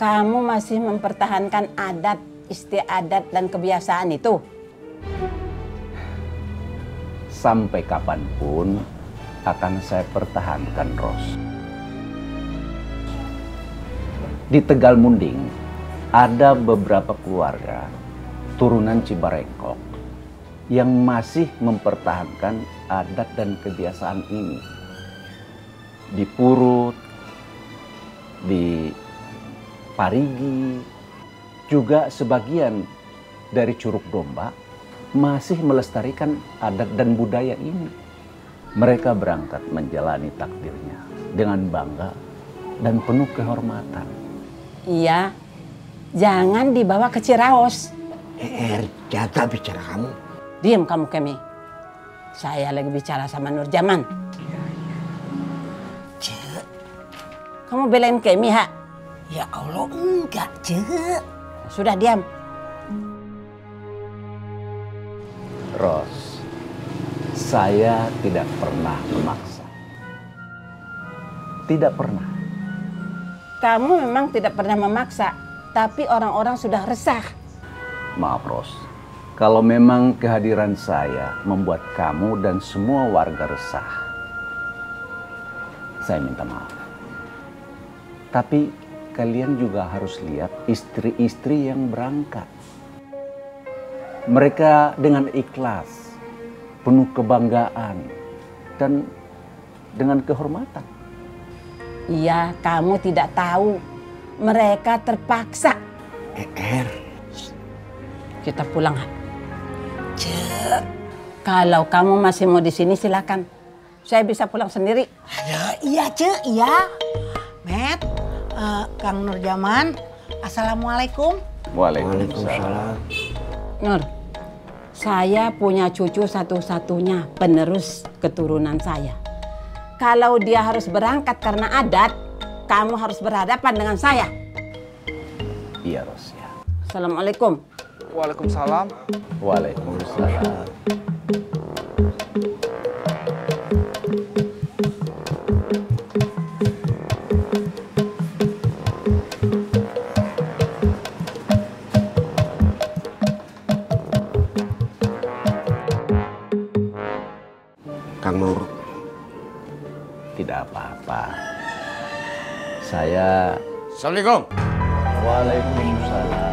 Kamu masih mempertahankan adat, istiadat, dan kebiasaan itu? Sampai kapanpun akan saya pertahankan, Ros. Di Tegal Munding, ada beberapa keluarga turunan Cibarengkok yang masih mempertahankan adat dan kebiasaan ini. Di Purut, di Parigi, juga sebagian dari Curug Domba masih melestarikan adat dan budaya ini. Mereka berangkat menjalani takdirnya dengan bangga dan penuh kehormatan. Iya, jangan dibawa ke Ciraos. Jaga bicara kamu. Diam kamu, Kemi. Saya lagi bicara sama Nurjaman. Cek. Kamu belain Kemi, ha? Ya Allah, enggak, Cek. Sudah, diam. Ros, saya tidak pernah memaksa. Tidak pernah. Kamu memang tidak pernah memaksa, tapi orang-orang sudah resah. Maaf, Ros. Kalau memang kehadiran saya membuat kamu dan semua warga resah, saya minta maaf. Tapi kalian juga harus lihat istri-istri yang berangkat. Mereka dengan ikhlas, penuh kebanggaan, dan dengan kehormatan. Iya, kamu tidak tahu. Mereka terpaksa. Kita pulang, ha? Cek. Kalau kamu masih mau di sini, silakan. Saya bisa pulang sendiri. Aduh, iya, Cek, iya. Met, Kang Nurjaman, assalamualaikum. Waalaikumsalam. Nur, saya punya cucu satu-satunya penerus keturunan saya. Kalau dia harus berangkat karena adat, kamu harus berhadapan dengan saya. Iya, Ros. Ya. Assalamualaikum. Waalaikumsalam. Waalaikumsalam. Kang Nur. Tidak apa-apa. Saya... Assalamualaikum. Waalaikumsalam.